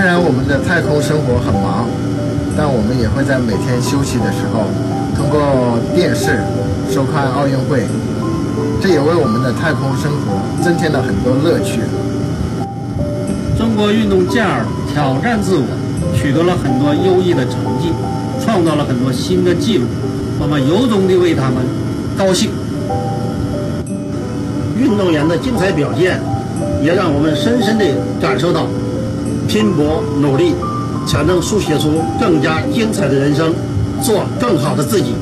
虽然我们的太空生活很忙，但我们也会在每天休息的时候，通过电视收看奥运会，这也为我们的太空生活增添了很多乐趣。中国运动健儿挑战自我，取得了很多优异的成绩，创造了很多新的纪录，我们由衷地为他们高兴。运动员的精彩表现，也让我们深深地感受到，拼搏努力，才能书写出更加精彩的人生，做更好的自己。